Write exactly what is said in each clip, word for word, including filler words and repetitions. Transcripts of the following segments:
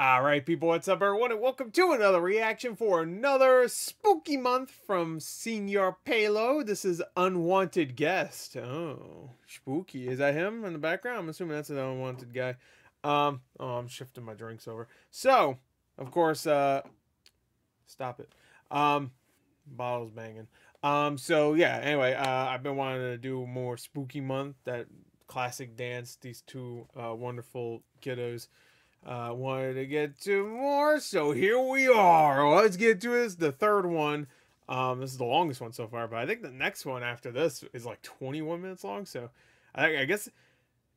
All right, people, what's up, everyone, and welcome to another reaction for another Spooky Month from Senior Pelo. This is Unwanted Guest. Oh, spooky. Is that him in the background? I'm assuming that's the unwanted guy. Um, oh, I'm shifting my drinks over. So, of course, uh, stop it. Um, bottle's banging. Um, so, yeah, anyway, uh, I've been wanting to do more Spooky Month, that classic dance, these two uh, wonderful kiddos. Uh, wanted to get to more, so here we are. Let's get to this, the third one. Um, this is the longest one so far, but I think the next one after this is like twenty-one minutes long. So, I, I guess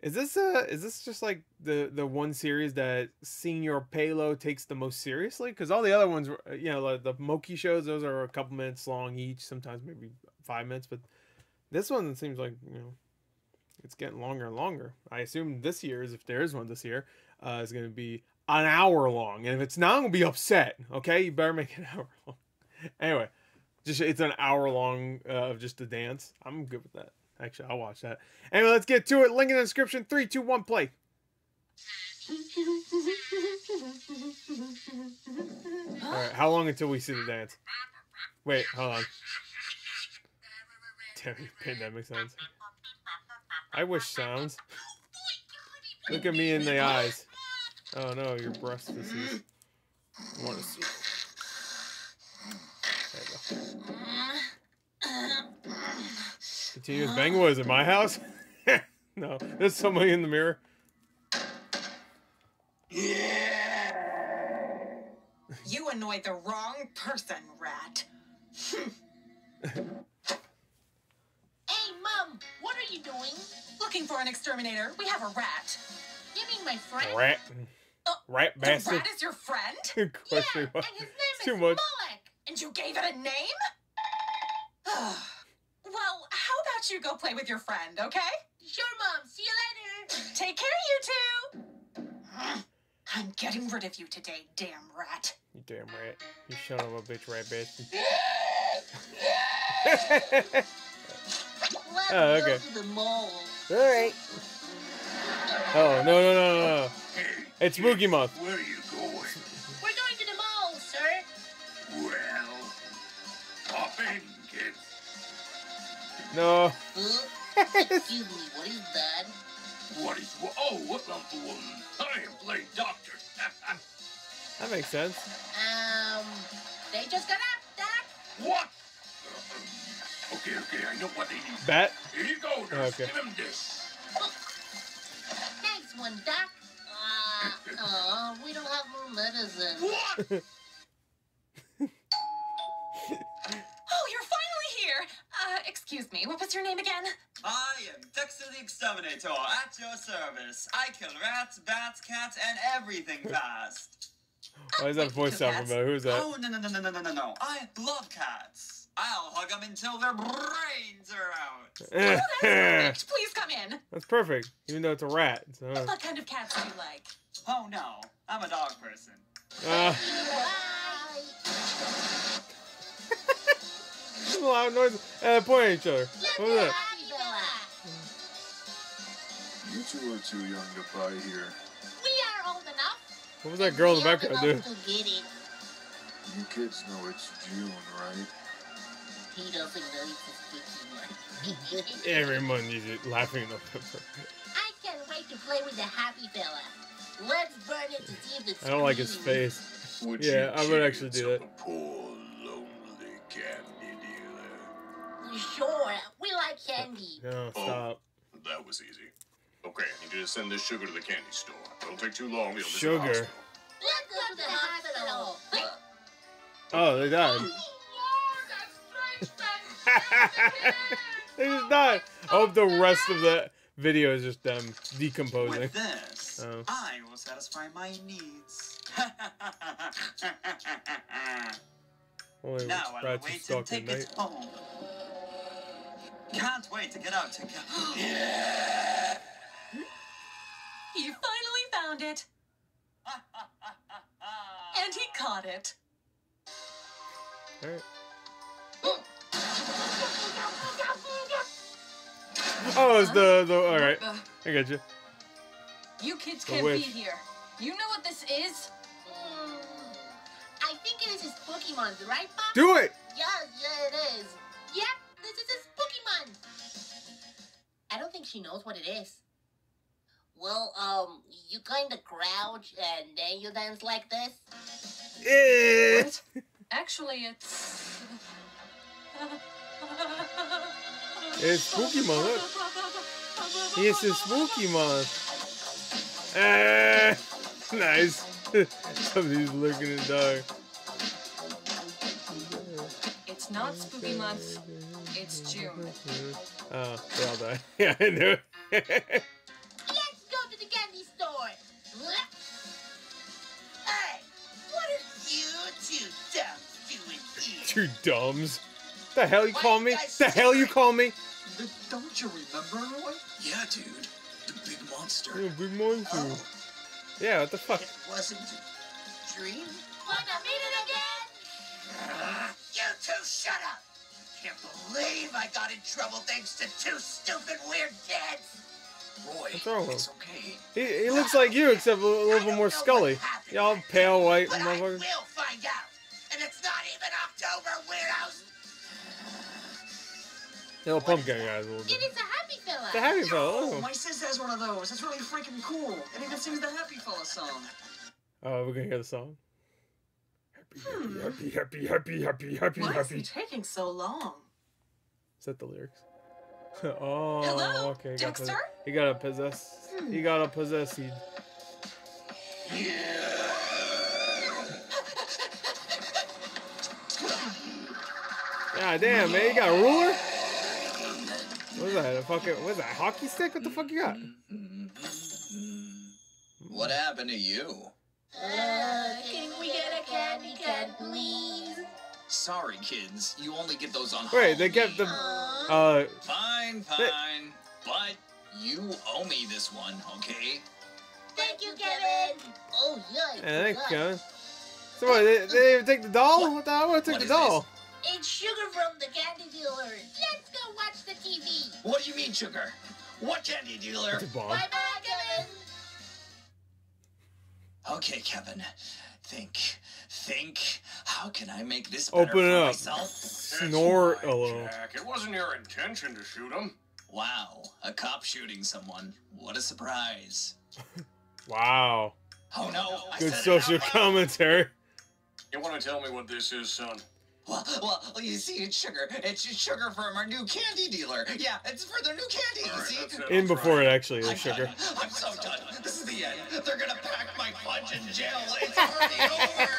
is this uh is this just like the the one series that Senior Pelo takes the most seriously? Because all the other ones, were, you know, like the Moki shows, those are a couple minutes long each, sometimes maybe five minutes, but this one seems like, you know, it's getting longer and longer. I assume this year's, if there is one this year. Uh, is going to be an hour long, and if it's not, I'm going to be upset. Okay, you better make it an hour long. Anyway, just it's an hour long uh, of just the dance. I'm good with that. Actually, I'll watch that. Anyway, let's get to it. Link in the description. Three, two, one, play. All right, how long until we see the dance? Wait, hold on. Damn, that makes sense. I wish sounds. Look at me in the eyes. Oh no, your breast disease. I want to see. There you go. Continuous bang was in my house? No, there's somebody in the mirror. You annoyed the wrong person, rat. Hey, Mom, what are you doing? Looking for an exterminator. We have a rat. You mean my friend? Rat. Uh, rat bastard. The rat is your friend? Yeah, and his name is Too Moloch. Much. And you gave it a name? Well, how about you go play with your friend, okay? Sure, Mom. See you later. Take care, you two. I'm getting rid of you today, damn rat. You damn rat. You son of a bitch, rat bastard. Oh, okay. All right. Oh, no, no, no, no, no. It's Spooky Month. Where are you going? We're going to the mall, sir. Well, pop in, kid. No. Excuse me, what is that? What is what? Oh, what about the woman? I am playing doctor. That makes sense. Um, they just got up, Doc. What? Okay, okay, I know what they need. Bat? Here you go, nurse. Okay. Give him this. Thanks, one, Doc. Uh, oh, we don't have more medicine. What? Oh, you're finally here. Uh, excuse me, what was your name again? I am Dexter the Exterminator, at your service. I kill rats, bats, cats, and everything fast. Why is that voice sound familiar? Who's that? Oh, no, no, no, no, no, no, no. I love cats. I'll hug them until their brains are out. Oh, that's perfect. Please come in. That's perfect, even though it's a rat. So. What kind of cats do you like? Oh, no. I'm a dog person. Uh. Bye. Loud noises. Uh, point at each other. What was that? You two are too young to buy here. We are old enough. What was that girl in the background, dude? You kids know it's June, right? He doesn't know he's a sticky one. Everyone is laughing up at her. I can't wait to play with the happy fella. Let's burn it to see if it's I don't like his face. Would yeah, I would actually do that. Poor, lonely candy dealer. Sure, we like candy. No, stop. Oh, that was easy. Okay, I need you to send this sugar to the candy store. It'll take too long. It'll sugar. Let's go to the hospital. Oh, they died. They just died. I hope the rest of the video is just um decomposing. With this, oh. I will satisfy my needs. Boy, now I'll wait to take it home. Can't wait to get out to go. Yeah. He finally found it. And he caught it. All right. Oh, it's the, the, all right. I got you. You kids can't be here. You know what this is? thinking this is Spooky Month, right, Pop? Do it! Yeah, yeah, it is. Yep, this is a Spooky Month. I don't think she knows what it is. Well, um, you kind of crouch and then you dance like this? It. Actually, it's... It's Spooky Month. It's a Spooky Month. Ah, nice. Somebody's looking at dark. It's not Spooky Month. It's June. Oh, they all died. Yeah, I knew it. Let's go to the candy store. Hey, what are you two dumbs doing here? Two dumbs? The hell you call me? The hell you call me? Don't you remember, Roy? Yeah, dude. The big monster. The big monster. Oh. Yeah, what the fuck? It wasn't a dream. Wanna meet it again? Uh, you two shut up! I can't believe I got in trouble thanks to two stupid weird kids! Roy, it's okay. He, he looks like you, except a little bit more scully. Y'all pale white motherfucker. I will find out! And it's not even October, weirdos! Little pumpkin guys a little bit. It is a happy fella. The happy fella. Oh, my sis has one of those. It's really freaking cool. It even sings the Happy Fella song. Oh, uh, we're gonna hear the song. Happy, hmm. happy, happy, happy, happy, happy, Why happy. Why is he taking so long? Is that the lyrics? Oh, hello, okay. Dexter. You gotta possess. You gotta possess. You. Yeah. God damn, man! You got a ruler? What's that? A fucking what's that? A hockey stick? What the fuck you got? What happened to you? Uh, can we get a candy can, please? Sorry, kids. You only get those on. Wait, they kept the. Uh. Fine, fine. But you owe me this one, okay? Thank you, Kevin. Oh yeah. Yeah, thanks, Kevin. So what? They, they didn't even take the doll? What the hell? I want to take the doll. This? It's sugar from the candy dealer. Let's go watch the T V. What do you mean, sugar? What candy dealer? Bye-bye, Kevin. Okay, Kevin. Think. Think. How can I make this better Open it for up. myself? Snort a little. It wasn't your intention to shoot him. Wow. A cop shooting someone. What a surprise. Wow. Oh, no. Good social commentary. You want to tell me what this is, son? Well, well, you see, it's sugar. It's sugar from our new candy dealer. Yeah, it's for their new candy, you see? Right, In before right. it actually is I'm sugar. Done. I'm so done. This is the end. They're gonna pack my fudge in jail. It's already over.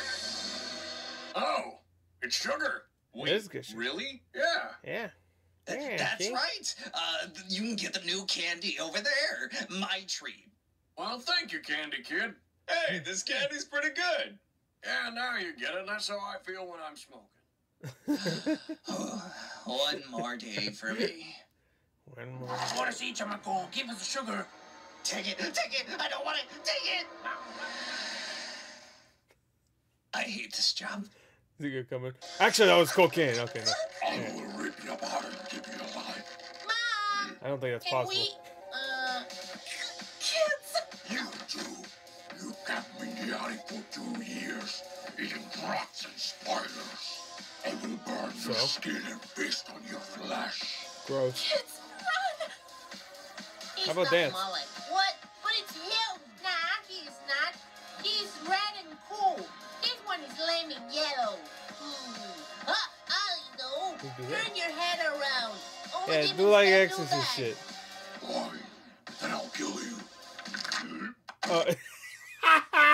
Oh, it's sugar. Wait, it is good sugar. Really? Yeah. Yeah. yeah That's yeah. right. Uh, you can get the new candy over there. My treat. Well, thank you, Candy Kid. Hey, this candy's pretty good. Yeah, now you get it. That's how I feel when I'm smoking. Oh, one more day for me. One more. I want to see Chamaco. Give us the sugar. Take it. Take it. I don't want it. Take it. I hate this job. Is it good coming? Actually, that was cocaine. Okay. No. I will rip you apart and keep you alive. Mom. I don't think that's possible. We, uh, kids. You two, you kept me naughty for two years, eating rocks and spiders. I will burn so? your skin and feast on your flesh. Gross. Kids, run! He's How about not dance? Mullet. What? But it's him. Nah, he's not. He's red and cool. This one is lame and yellow. Hmm. Uh, I know. Turn your head around. Oh, yeah, do like exorcist shit. Why? Then I'll kill you. Oh.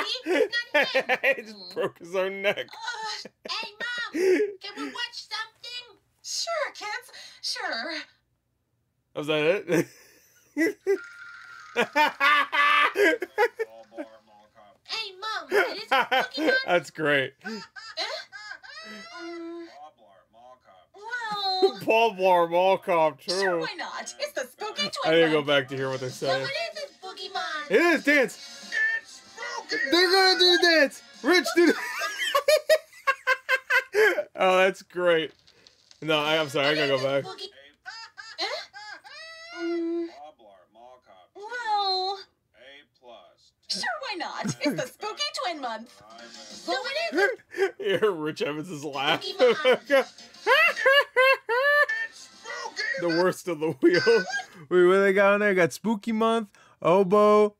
See? Not him. He just broke his own neck. Uh, hey, Mom. Can we watch something? Sure, kids. Sure. Was that it? Hey, Mom, it is Spooky Month. That's great. um, well, Paul Blart Mall Cop, true. Sure, why not? It's the Spooky Twin. I need to go back to hear what they're saying. No, it is Spooky Month. It is dance. It's Spooky. They're gonna do the dance. Rich did. Oh, that's great. No, I, I'm sorry. I gotta go back. Well, sure, why not? It's the spooky twin month. So it is. Here, Rich Evans is laughing. The worst of the wheel. We really got on there. Got Spooky Month, Oboe,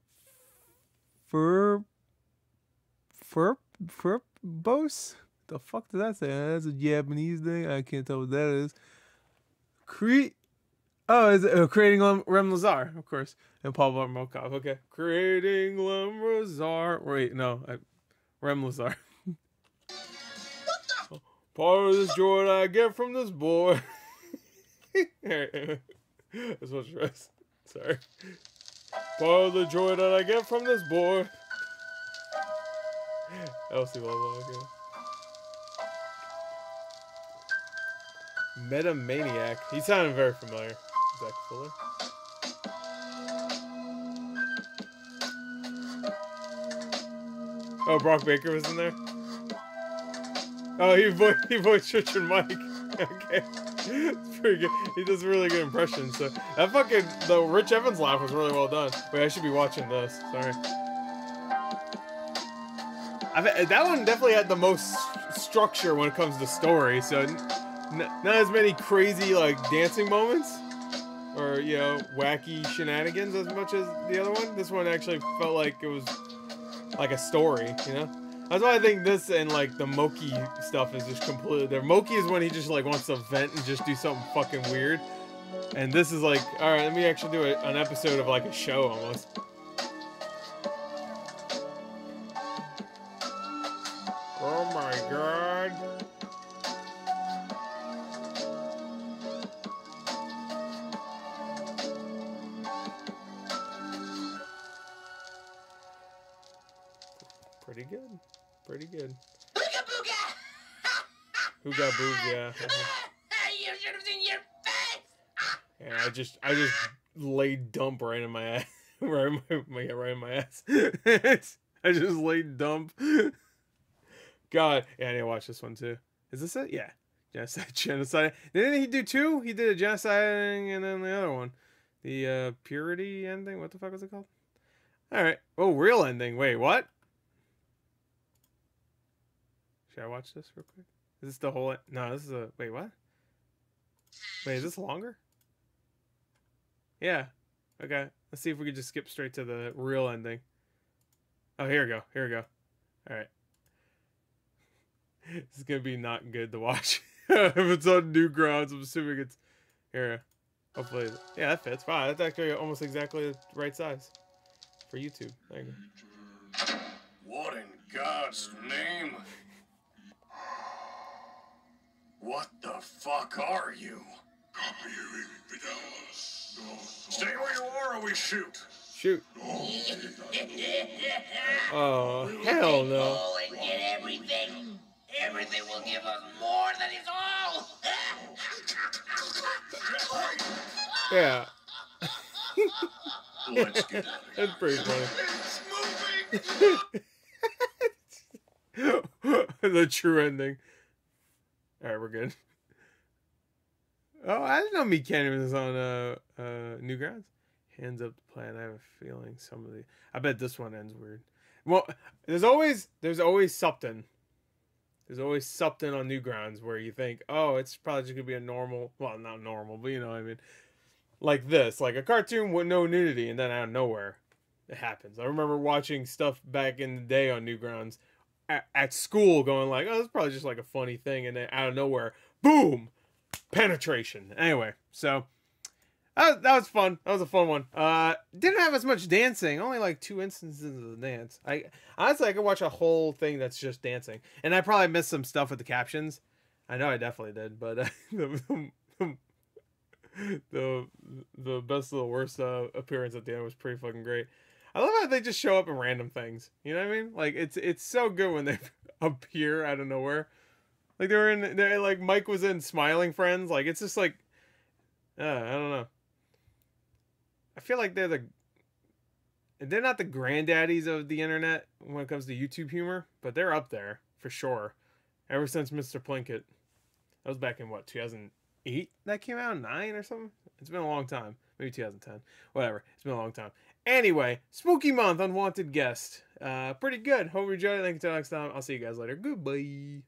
Fur, Fur, Furbose. The fuck did I say? That's a Japanese thing. I can't tell what that is. Create. Oh, is it, uh, creating Rem Lezar, of course, and Paul Blart Mall Cop. Okay, creating Rem Lezar. Wait, no, I, Rem Lezar. Part of this joy that I get from this boy. That's what she writes. Sorry. Part of the joy that I get from this boy. Elsie Lola. Okay. Metamaniac. He sounded very familiar. Zach Fuller. Oh, Brock Baker was in there. Oh, he voiced, he voiced Richard Mike. Okay, it's pretty good. He does a really good impression. So that fucking the Rich Evans laugh was really well done. Wait, I should be watching this. Sorry. I bet that one definitely had the most structure when it comes to story. So. Not, not as many crazy like dancing moments or, you know, wacky shenanigans as much as the other one. This one actually felt like it was like a story, you know? That's why I think this and like the Moki stuff is just completely there. Moki is when he just like wants to vent and just do something fucking weird. And this is like, all right, let me actually do a, an episode of like a show almost. Oh my God. Pretty good. Pretty good. Booga booga! Who got booga? Yeah. You should have seen your face! And I just, I just laid dump right in my ass. Right in my, my, right in my ass. I just laid dump. God. Yeah, I need to watch this one too. Is this it? Yeah. Genocide. Genocide. Didn't he do two? He did a genocide and then the other one. The uh, purity ending? What the fuck was it called? Alright. Oh, real ending. Wait, what? Should I watch this real quick? Is this the whole... No, this is a... Wait, what? Wait, is this longer? Yeah. Okay. Let's see if we could just skip straight to the real ending. Oh, here we go. Here we go. Alright. This is gonna be not good to watch. If it's on Newgrounds, I'm assuming it's... Here. Hopefully... Yeah, that fits. Wow, that's actually almost exactly the right size. For YouTube. There you go. What in God's name... What the fuck are you? Stay where you are or we shoot. Shoot. Oh, hell no. And get everything. Everything will give us more than it's all. Yeah. Let's get out of here. That's pretty funny. The true ending. Alright, we're good. Oh, I didn't know Meat Canyon was on uh, uh, Newgrounds. Hands up the plan. I have a feeling some of the... I bet this one ends weird. Well, there's always there's always something. There's always something on Newgrounds where you think, oh, it's probably just going to be a normal... Well, not normal, but you know what I mean. Like this. Like a cartoon with no nudity, and then out of nowhere, it happens. I remember watching stuff back in the day on Newgrounds at school going like, oh, that's probably just like a funny thing. And then out of nowhere, boom, penetration. Anyway, so uh, that was fun. That was a fun one. Uh, didn't have as much dancing. Only like two instances of the dance. I honestly, I could watch a whole thing that's just dancing. And I probably missed some stuff with the captions. I know I definitely did, but uh, the, the, the, the best of the worst uh, appearance at the end was pretty fucking great. I love how they just show up in random things. You know what I mean? Like it's it's so good when they appear out of nowhere. Like they were in, they like Mike was in Smiling Friends. Like it's just like, uh, I don't know. I feel like they're the, they're not the granddaddies of the internet when it comes to YouTube humor, but they're up there for sure. Ever since Mister Plinkett, that was back in what two thousand eight that came out, nine or something. It's been a long time. Maybe two thousand ten. Whatever. It's been a long time. Anyway, Spooky Month, Unwanted Guest. Uh, pretty good. Hope you enjoyed it. Thank you. Till next time. I'll see you guys later. Goodbye.